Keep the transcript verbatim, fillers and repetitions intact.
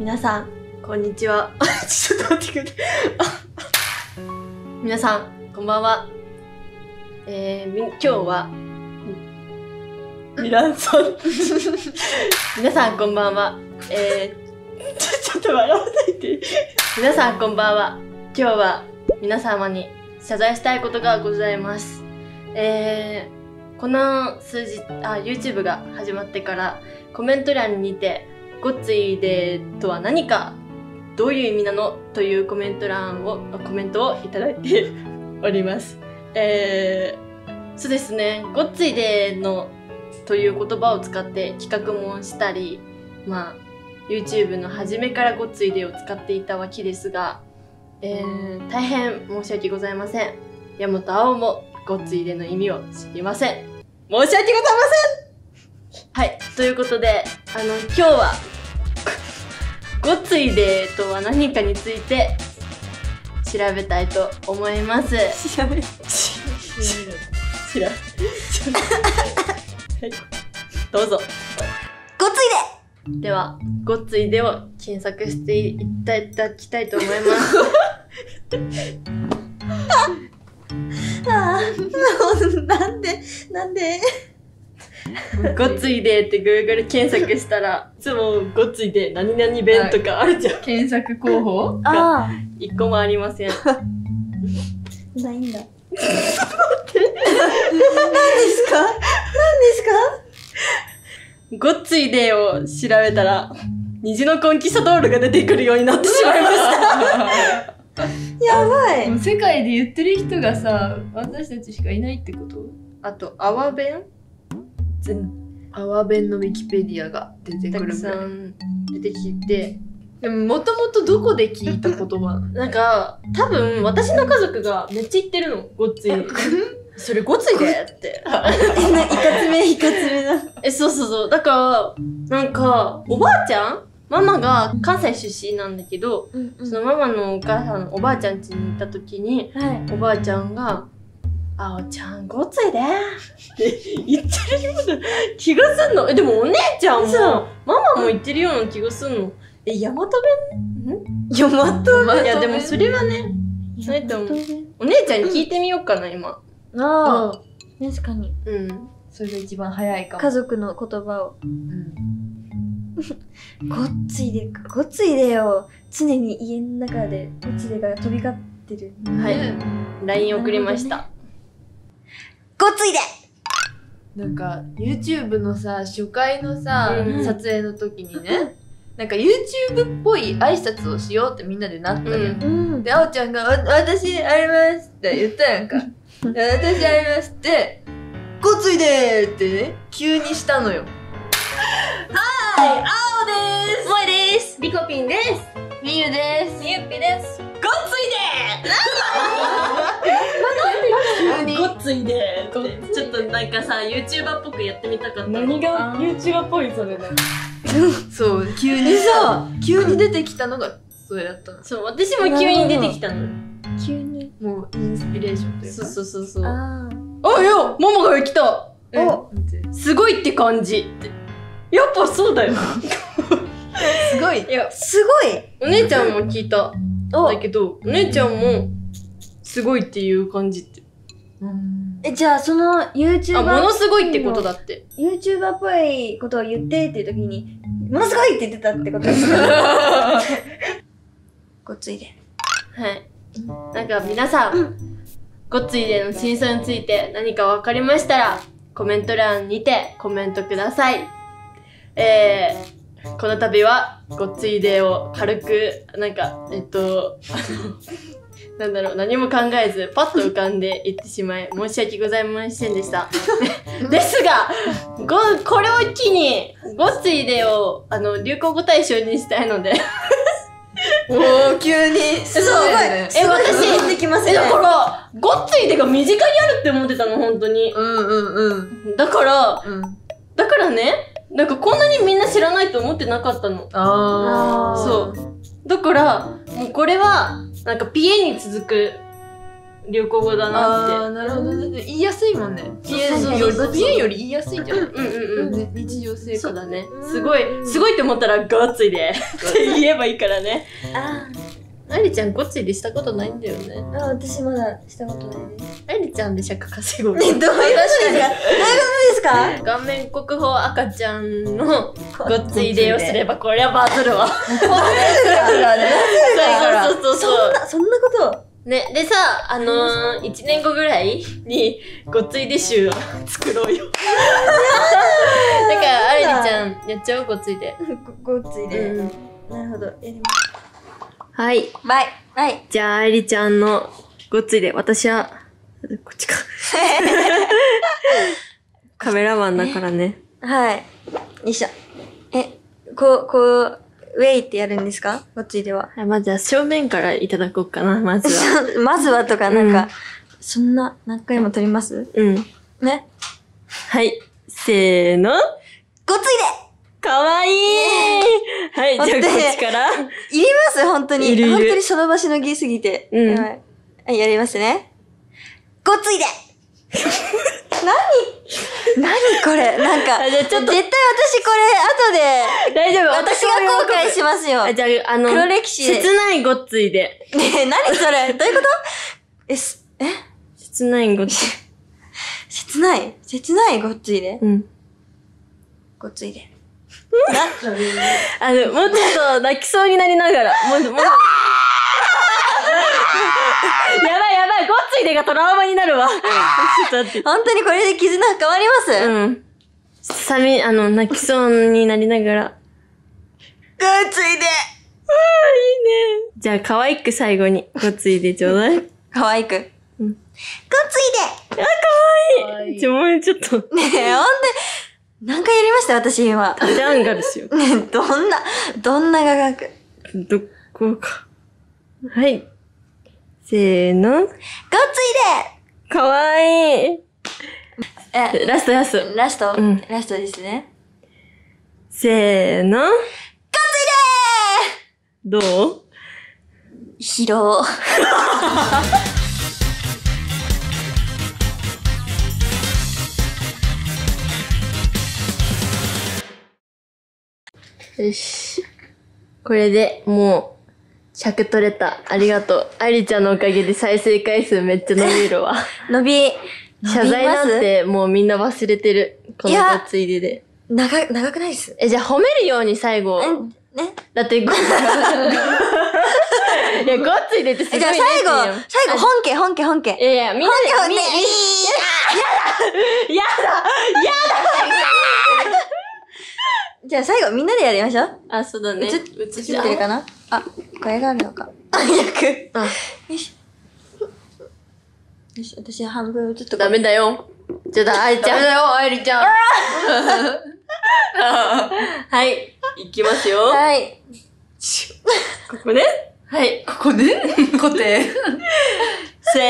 皆さんこんにちはちょっと待ってくれ皆さんこんばんは。えー、今日はミランソン皆さんこんばんは。えー、ちょっと笑わないで皆さんこんばんは。今日は皆様に謝罪したいことがございます。えー、この数日あ YouTube が始まってからコメント欄にてごっついデーとは何か、どういう意味なのというコメント欄をコメントをいただいております。えー、そうですね、ごっついデーのという言葉を使って企画もしたり、まあ YouTube の初めからごっついデーを使っていたわけですが、えー、大変申し訳ございません。山本碧もごっついデーの意味を知りません。申し訳ございません。はい、ということで、あの、今日はごっついデーとは何かについて調べたいと思います。調べる調べるはい、どうぞ。ごっついデーでは、ごっついデーを検索していただきたいと思いますああ、なんで、なんでごっついデーって Google 検索したらいつもごっついデー何々弁とかあるじゃん、はい、検索候補が一個もありませんないんだ何ですか何ですか。ごっついデーを調べたら虹のコンキスタドールが出てくるようになってしまいましたやばい。世界で言ってる人がさ、私たちしかいないってこと。あとアワ弁、アワ弁のウィキペディアが出てくるたくさん出てきて、でももともとどこで聞いた言葉なんか、多分私の家族がめっちゃ言ってるの、ごっついそれごっついでってえないかつめいかつめなえそうそうそう。だからなんかおばあちゃん、ママが関西出身なんだけど、うんうん、そのママのお母さん、おばあちゃん家に行った時に、はい、おばあちゃんがあおちゃんごっついでって言ってるような気がすんの。え、でもお姉ちゃんもママも言ってるような気がすんの。え、大和弁ん大和弁。いやでもそれはね、ないと思う。お姉ちゃんに聞いてみようかな、今。ああ、確かに。うん。それが一番早いかも。家族の言葉を。うん。ごっついで、ごっついでよ。常に家の中でごっついでが飛び交ってる。はい。ライン 送りました。ごっついで。なんか YouTube のさ、初回のさ、うん、撮影の時にね、なんか YouTube っぽい挨拶をしようってみんなでなったよ、うん、で、あおちゃんが「私あります」って言ったやんか「私あります」って「ごっついで」ってね、急にしたのよはーい、あおです、萌えです、リコピンです、みゆです、みゆっぴです。ごっついでごっついでーってちょっとなんかさ、 YouTuber っぽくやってみたかった。何が YouTuber っぽいそれだそう、急にさ、急に出てきたのがそれだったの。そう、私も急に出てきたの。急にもうインスピレーションというか、そうそうそうそう。ああ、いや、ママが来た、すごいって感じって、やっぱそうだよすごい、いや、すごい。お姉ちゃんも聞いただけど、お姉ちゃんもすごいっていう感じって。え、じゃあその YouTuber ものすごいってことだって。 YouTuber っぽいことを言ってっていう時にものすごいって言ってたってことですかごっついで。はい、なんか皆さん、うん、ごっついでの真相について何か分かりましたらコメント欄にてコメントください。えー、この度はごっついでを軽くなんかえっとなんだろう、何も考えずパッと浮かんでいってしまい申し訳ございませんでしたですが、ごこれを機にごっついでをあの流行語大賞にしたいのでおお、急にすごいね。え、私できますね。だからごっついでが身近にあるって思ってたの、本当に。うんうんうん。だから、うん、だからね、なんかこんなにみんな知らないと思ってなかったの。ああ、そう。だからもうこれはなんかピエに続く流行語だなって。ああ、なるほどね。言いやすいもんね。言えより言いやすいんじゃない？うんうんうん。日常生活。そうだね。すごい、すごいって思ったらごっついでって言えばいいからね。ああ。あいりちゃんごっついでしたことないんだよね。ああ、私まだしたことないです。あいりちゃんで尺稼ごう。どういうことですか？顔面国宝赤ちゃんのごっついでをすればこりゃバズるわ。バズるからね。そうそうそうそう。そんなこと。ね、でさ、あのー、いちねんごぐらいにごっついで集を作ろうよ。だから、あいりちゃんやっちゃおう、ごっついで。ごっついで。うん、なるほど、やります。はい。バイ。はい。じゃあ、あいりちゃんのごっついで、私は、こっちか。カメラマンだからね。はい。よいしょ。え、こう、こう、ウェイってやるんですか？ごっついでは。はい、まずは正面からいただこうかな、まずは。まずはとか、なんか、うん、そんな、何回も撮ります？うん。ね。はい。せーの。ごっついで！かわいい！はい、じゃあこっちから。いります本当に。いるいる。本当にその場しのぎすぎて。うん。はい、やりますね。ごっついで！何何これなんか、絶対私これ、後で、大丈夫私が後悔しますよ。じゃあ、あの、黒歴史で。切ないごっついで。ねえ、何それどういうことえ、す、え切ないごっつい。切ない切ないごっついでうん。ごっついで。あの、もうちょっと泣きそうになりながら、もう、もう。やばいやばいごっついでがトラウマになるわ。本当にこれで絆変わりますうん。さみ、あの、泣きそうになりながら。ごっついでああ、いいね。じゃあ、可愛く最後に、ごっついでちょうだい。可愛く。うん。ごっついであ、可愛い。ちょ、もうちょっと。ねえ、ほんで、何回やりました私今。タジャンガですよ。ねえ、どんな、どんな画角どこか。はい。せーの。ごっついでかわいいえ、ラストラスト。ラスト、うん、ラストですね。せーの。ごっついでーどう疲労。よし。これでもう、尺取れた。ありがとう。あいりちゃんのおかげで再生回数めっちゃ伸びるわ。伸び、謝罪なんてもうみんな忘れてる。このごっついでで。長、長くないっす。え、じゃあ褒めるように最後。ね。だってご、いや、ごっついでってすごい。じゃあ最後、最後、本家、本家、本家。いやいや、みんなで、みんな、やだやだやだじゃあ最後みんなでやりましょう。あ、そうだね。映ってるかな？あ、これがあるのか。あ、逆。あ、よし。よし、私は半分映っとダメだよ。ちょっと、あいちゃん。ダメだよ、あいりちゃん。はい。いきますよ。はい。ここね。はい。ここね。固定。せー。